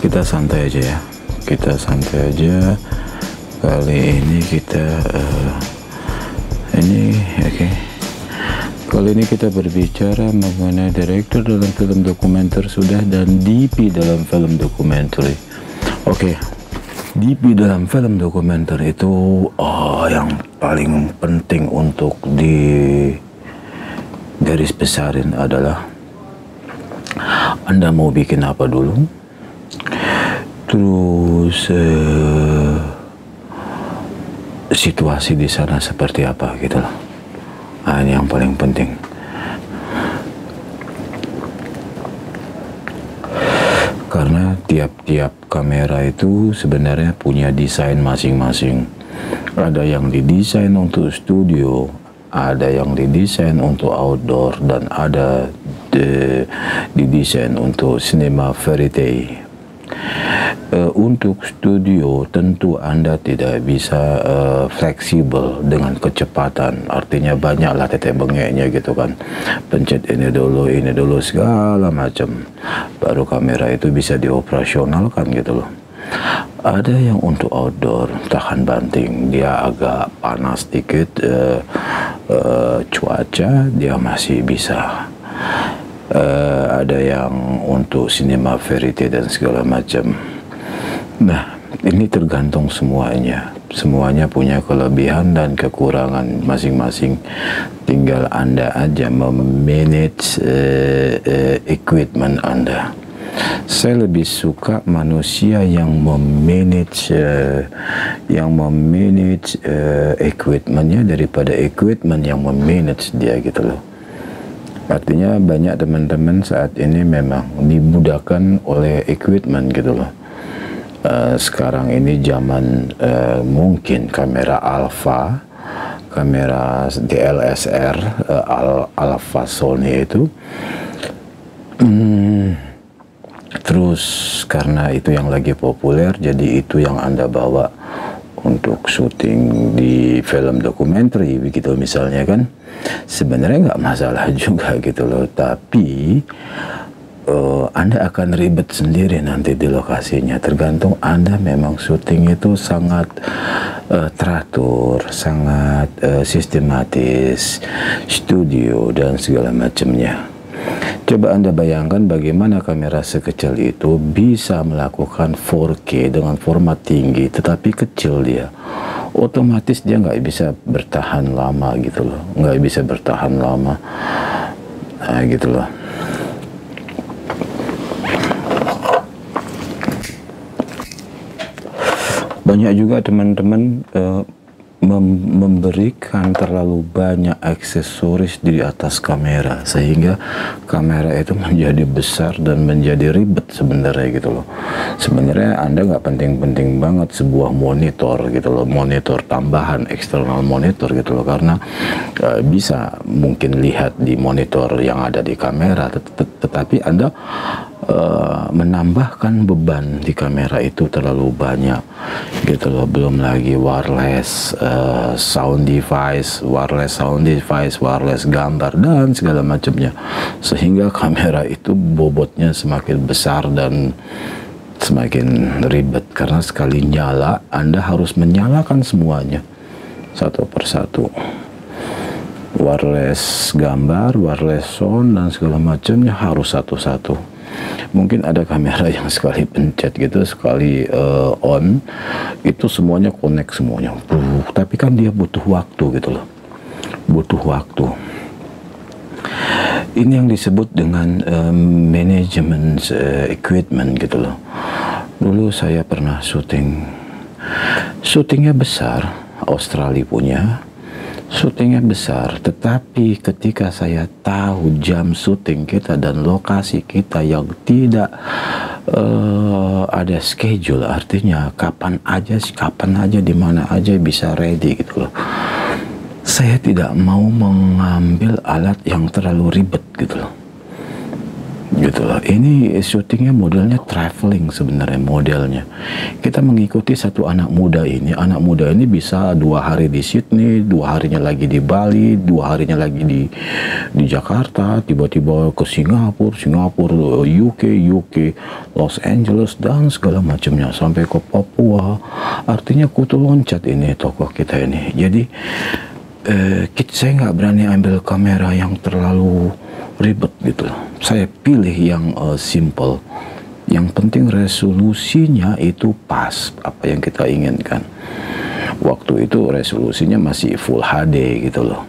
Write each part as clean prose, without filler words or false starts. Kita santai aja ya, kita santai aja. Kali ini kita Kali ini kita berbicara mengenai direktur dalam film dokumenter sudah dan DP dalam film dokumenter. Oke, DP dalam film dokumenter itu yang paling penting untuk di garis besarin adalah Anda mau bikin apa dulu, terus situasi di sana seperti apa gitu loh. Nah, ini yang paling penting. Karena tiap-tiap kamera itu sebenarnya punya desain masing-masing. Ada yang didesain untuk studio, ada yang didesain untuk outdoor, dan ada didesain untuk cinema verite. Untuk studio tentu Anda tidak bisa fleksibel dengan kecepatan, artinya banyaklah tete bengeknya gitu kan, pencet ini dulu segala macam, baru kamera itu bisa dioperasionalkan gitu loh. Ada yang untuk outdoor tahan banting, dia agak panas dikit cuaca dia masih bisa. Ada yang untuk cinema verite dan segala macam. Nah, ini tergantung semuanya. Semuanya punya kelebihan dan kekurangan masing-masing. Tinggal Anda aja memanage equipment Anda. Saya lebih suka manusia yang memanage equipmentnya daripada equipment yang memanage dia gitu loh. Artinya banyak teman-teman saat ini memang dimudahkan oleh equipment gitu loh. Sekarang ini zaman mungkin kamera alpha, kamera DLSR, alpha Sony itu. Terus karena itu yang lagi populer, jadi itu yang Anda bawa untuk syuting di film dokumenter begitu misalnya kan. Sebenarnya nggak masalah juga gitu loh, tapi Anda akan ribet sendiri nanti di lokasinya. Tergantung Anda memang syuting itu sangat teratur, sangat sistematis, studio dan segala macamnya. Coba Anda bayangkan bagaimana kamera sekecil itu bisa melakukan 4K dengan format tinggi, tetapi kecil dia. Otomatis dia nggak bisa bertahan lama gitu loh, nggak bisa bertahan lama, nah, gitu loh. Banyak juga teman-teman memberikan terlalu banyak aksesoris di atas kamera sehingga kamera itu menjadi besar dan menjadi ribet sebenarnya gitu loh. Sebenarnya Anda nggak penting-penting banget sebuah monitor gitu loh, monitor tambahan, eksternal monitor gitu loh, karena bisa mungkin lihat di monitor yang ada di kamera, tetapi Anda menambahkan beban di kamera itu terlalu banyak gitu loh. Belum lagi wireless sound device, wireless gambar dan segala macamnya, sehingga kamera itu bobotnya semakin besar dan semakin ribet, karena sekali nyala Anda harus menyalakan semuanya satu persatu, wireless gambar, wireless sound dan segala macamnya harus satu-satu. Mungkin ada kamera yang sekali pencet gitu, sekali on itu semuanya connect semuanya, tapi kan dia butuh waktu gitu loh, butuh waktu. Ini yang disebut dengan manajemen equipment gitu loh. Dulu saya pernah syutingnya besar, Australia punya syutingnya besar, tetapi ketika saya tahu jam syuting kita dan lokasi kita yang tidak ada schedule, artinya kapan aja dimana aja bisa ready gitu loh. Saya tidak mau mengambil alat yang terlalu ribet gitu loh. gitu loh. Ini syutingnya modelnya traveling sebenarnya modelnya. Kita mengikuti satu anak muda ini. Anak muda ini bisa 2 hari di Sydney, 2 harinya lagi di Bali, 2 harinya lagi di Jakarta, tiba-tiba ke Singapura, UK, Los Angeles dan segala macamnya sampai ke Papua. Artinya kutu loncat ini tokoh kita ini. Jadi saya nggak berani ambil kamera yang terlalu ribet gitu. Saya pilih yang simple. Yang penting resolusinya itu pas apa yang kita inginkan. Waktu itu resolusinya masih Full HD gitu loh.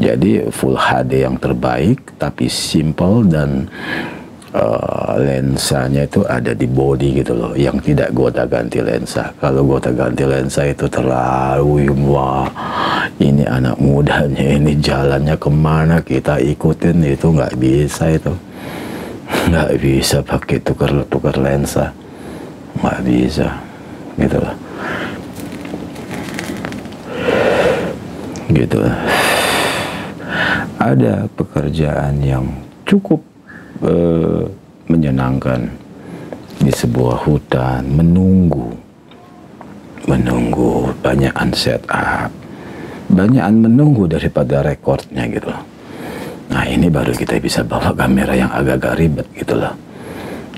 Jadi Full HD yang terbaik tapi simple dan lensanya itu ada di body gitu loh, yang tidak gonta-ganti lensa. Kalau gonta-ganti lensa itu terlalu wah, ini anak mudanya ini jalannya kemana kita ikutin itu nggak bisa, itu nggak bisa pakai tukar lensa, nggak bisa gitu loh, gitu loh. Ada pekerjaan yang cukup menyenangkan di sebuah hutan, menunggu banyakan setup, banyakan menunggu daripada rekornya gitu loh. Nah ini baru kita bisa bawa kamera yang agak-agak ribet gitu loh.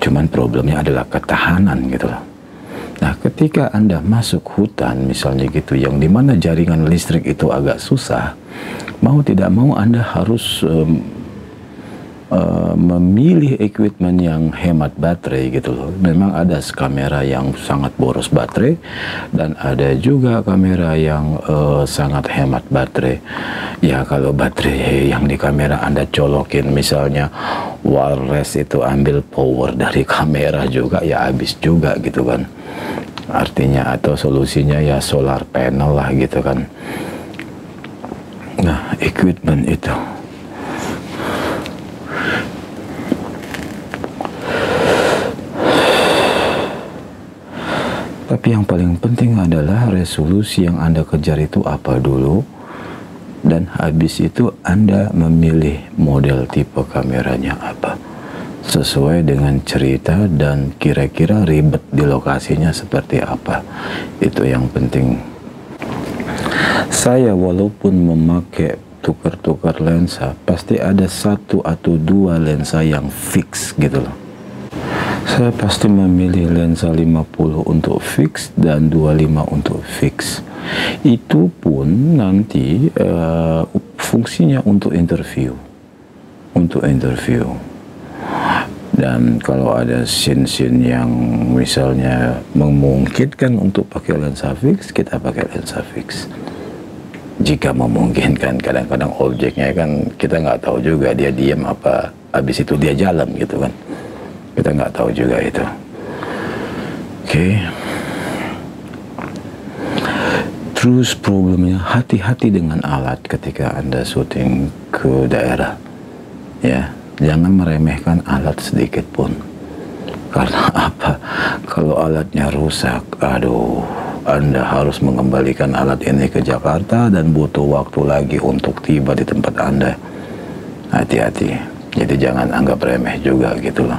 Cuman problemnya adalah ketahanan gitu loh. Nah ketika Anda masuk hutan misalnya gitu, yang dimana jaringan listrik itu agak susah, mau tidak mau Anda harus memilih equipment yang hemat baterai gitu loh. Memang ada kamera yang sangat boros baterai dan ada juga kamera yang sangat hemat baterai. Ya kalau baterai yang di kamera Anda colokin misalnya wireless itu ambil power dari kamera juga ya habis juga gitu kan. Artinya atau solusinya ya solar panel lah gitu kan. Nah equipment itu tapi yang paling penting adalah resolusi yang Anda kejar itu apa dulu, dan habis itu Anda memilih model tipe kameranya apa sesuai dengan cerita dan kira-kira ribet di lokasinya seperti apa. Itu yang penting. Saya walaupun memakai tukar-tukar lensa pasti ada 1 atau 2 lensa yang fix gitu loh. Saya pasti memilih lensa 50 untuk fix dan 25 untuk fix. Itu pun nanti fungsinya untuk interview. Dan kalau ada scene-scene yang misalnya memungkinkan untuk pakai lensa fix, kita pakai lensa fix. Jika memungkinkan, kadang-kadang objeknya kan kita nggak tahu juga dia diam apa, habis itu dia jalan gitu kan. Kita nggak tahu juga itu. Oke. Terus problemnya hati-hati dengan alat ketika Anda syuting ke daerah. Ya, jangan meremehkan alat sedikit pun. Karena apa? Kalau alatnya rusak, aduh, Anda harus mengembalikan alat ini ke Jakarta dan butuh waktu lagi untuk tiba di tempat Anda. Hati-hati. Jadi jangan anggap remeh juga gitu loh.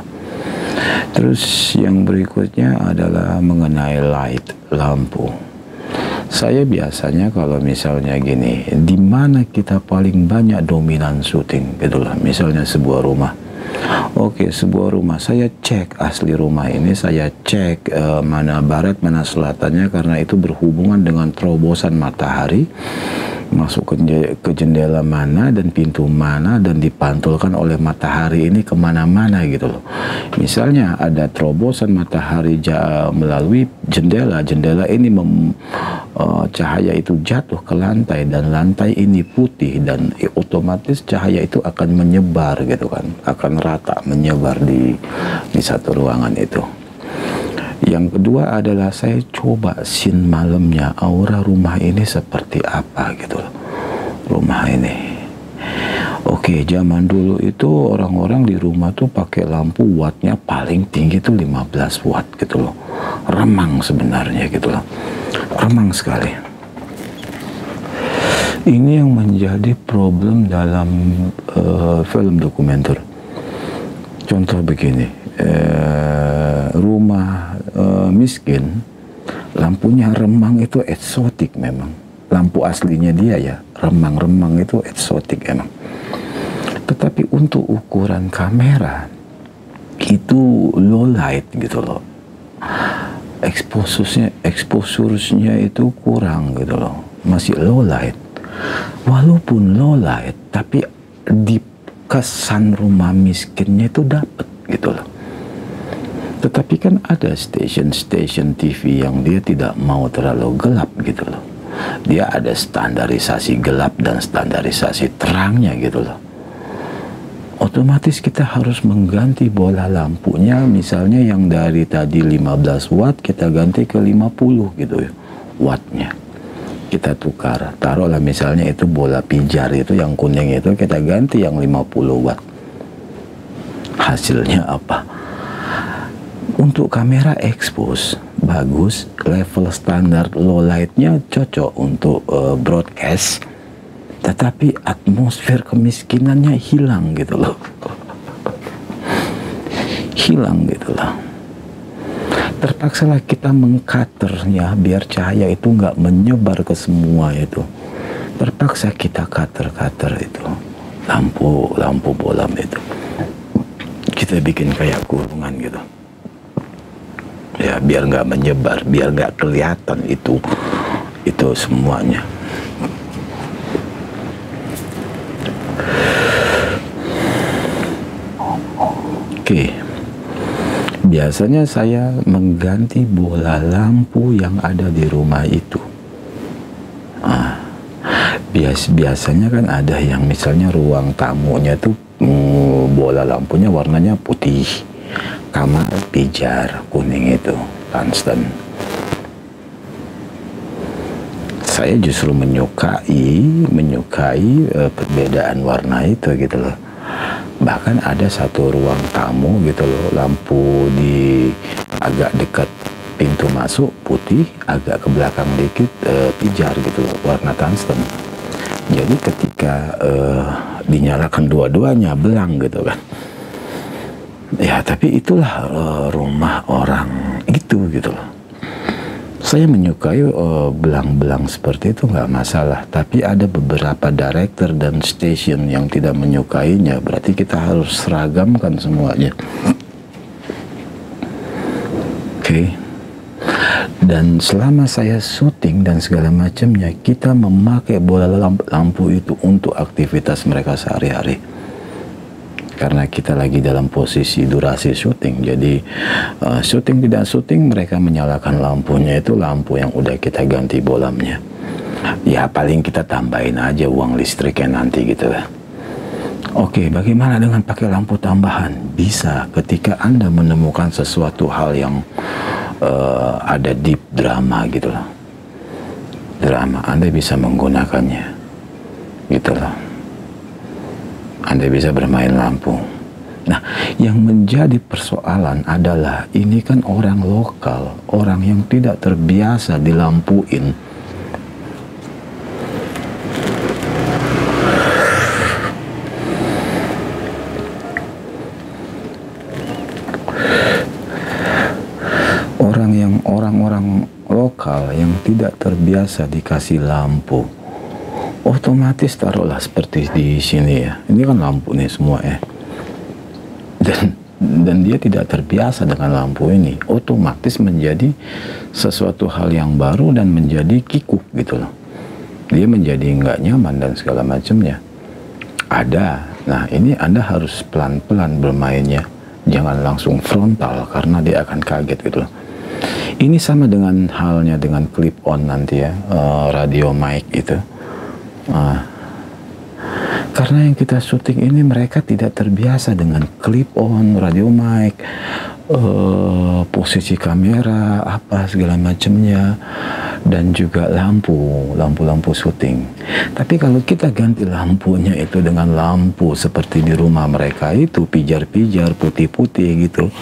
Terus yang berikutnya adalah mengenai light, lampu. Saya biasanya kalau misalnya gini, di mana kita paling banyak dominan syuting gitu lah, misalnya sebuah rumah. Oke, sebuah rumah, saya cek asli rumah ini, saya cek mana barat, mana selatannya, karena itu berhubungan dengan terobosan matahari masuk ke jendela mana dan pintu mana dan dipantulkan oleh matahari ini kemana-mana gitu loh. Misalnya ada terobosan matahari melalui jendela, jendela ini cahaya itu jatuh ke lantai dan lantai ini putih dan otomatis cahaya itu akan menyebar gitu kan, akan rata menyebar di satu ruangan itu. Yang kedua adalah saya coba scene malamnya, aura rumah ini seperti apa gitu loh, rumah ini. Oke, zaman dulu itu orang-orang di rumah tuh pakai lampu wattnya paling tinggi tuh 15 watt gitu loh. Remang sebenarnya gitu loh, remang sekali. Ini yang menjadi problem dalam film dokumenter. Contoh begini, rumah miskin, lampunya remang itu eksotik memang. Lampu aslinya dia ya, remang-remang itu eksotik emang. Tetapi untuk ukuran kamera, itu low light gitu loh. Exposure-nya itu kurang gitu loh. Masih low light. Walaupun low light, tapi di kesan rumah miskinnya itu dapat gitu loh. Tetapi kan ada stasiun TV yang dia tidak mau terlalu gelap gitu loh. Dia ada standarisasi gelap dan standarisasi terangnya gitu loh. Otomatis kita harus mengganti bola lampunya, misalnya yang dari tadi 15 watt kita ganti ke 50 gitu ya wattnya. Kita tukar, taruhlah misalnya itu bola pijar itu yang kuning itu kita ganti yang 50 watt. Hasilnya apa? Untuk kamera expose bagus, level standar low lightnya cocok untuk broadcast, tetapi atmosfer kemiskinannya hilang gitu loh. Hilang gitu loh. Terpaksalah kita mengkaternya biar cahaya itu nggak menyebar ke semua itu. Terpaksa kita kater itu lampu bolam itu. Kita bikin kayak kurungan gitu. Ya biar nggak menyebar, biar nggak kelihatan itu semuanya. Oke. Biasanya saya mengganti bola lampu yang ada di rumah itu. Nah, biasanya kan ada yang misalnya ruang tamunya tuh bola lampunya warnanya putih, kamar pijar kuning itu tungsten. Saya justru menyukai perbedaan warna itu gitu loh. Bahkan ada satu ruang tamu gitu loh, lampu di agak dekat pintu masuk putih, agak ke belakang dikit pijar gitu loh, warna tungsten. Jadi ketika dinyalakan dua-duanya belang gitu kan. Ya tapi itulah rumah orang itu gitu loh. Saya menyukai belang-belang seperti itu, nggak masalah. Tapi ada beberapa director dan stasiun yang tidak menyukainya. Berarti kita harus seragamkan semuanya. Oke. Dan selama saya syuting dan segala macamnya, kita memakai bola lampu itu untuk aktivitas mereka sehari-hari. Karena kita lagi dalam posisi durasi syuting, jadi syuting tidak syuting mereka menyalakan lampunya itu, lampu yang udah kita ganti bolamnya. Ya paling kita tambahin aja uang listriknya nanti gitu lah. Oke, bagaimana dengan pakai lampu tambahan? Bisa ketika Anda menemukan sesuatu hal yang ada deep drama gitu lah. Drama, Anda bisa menggunakannya gitu lah. Anda bisa bermain lampu. Nah, yang menjadi persoalan adalah ini kan orang lokal, orang yang tidak terbiasa dilampuin. Orang-orang lokal yang tidak terbiasa dikasih lampu. Otomatis taruhlah seperti di sini ya. Ini kan lampu nih semua ya. Dan dia tidak terbiasa dengan lampu ini. Otomatis menjadi sesuatu hal yang baru dan menjadi kikuk gitu loh. Dia menjadi nggak nyaman dan segala macamnya. Ada. Nah ini Anda harus pelan-pelan bermainnya. Jangan langsung frontal karena dia akan kaget gitu loh. Ini sama dengan halnya dengan clip on nanti ya. Radio mic itu. Nah, karena yang kita syuting ini mereka tidak terbiasa dengan clip on, radio mic, posisi kamera, apa segala macamnya, dan juga lampu syuting. Tapi kalau kita ganti lampunya itu dengan lampu seperti di rumah mereka itu pijar-pijar putih-putih gitu,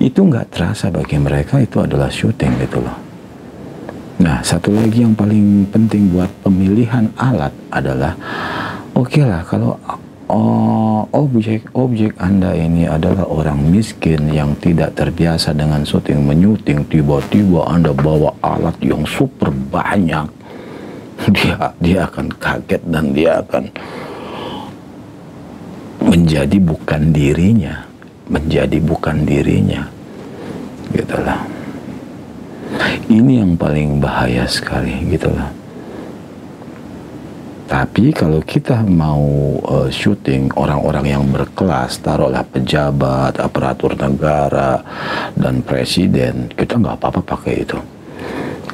itu nggak terasa bagi mereka itu adalah syuting gitu loh. Nah, satu lagi yang paling penting buat pemilihan alat adalah, oke lah kalau objek Anda ini adalah orang miskin yang tidak terbiasa dengan syuting-menyuting. Tiba-tiba Anda bawa alat yang super banyak, dia akan kaget dan dia akan menjadi bukan dirinya, gitulah. Ini yang paling bahaya sekali, gitulah. Tapi kalau kita mau syuting orang-orang yang berkelas, taruhlah pejabat, aparatur negara, dan presiden, kita nggak apa-apa pakai itu.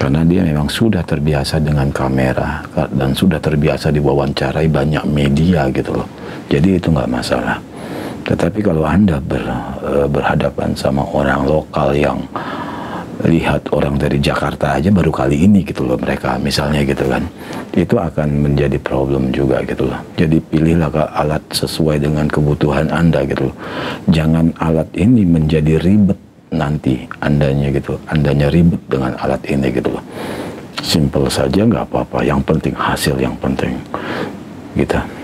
Karena dia memang sudah terbiasa dengan kamera, dan sudah terbiasa diwawancarai banyak media gitu loh. Jadi itu nggak masalah. Tetapi kalau Anda berhadapan sama orang lokal yang lihat orang dari Jakarta aja baru kali ini gitu loh mereka misalnya gitu kan, itu akan menjadi problem juga gitu loh. Jadi pilihlah alat sesuai dengan kebutuhan Anda gitu loh. Jangan alat ini menjadi ribet nanti Andanya gitu, Andanya ribet dengan alat ini gitu loh. Simple saja nggak apa-apa, yang penting hasil yang penting gitu.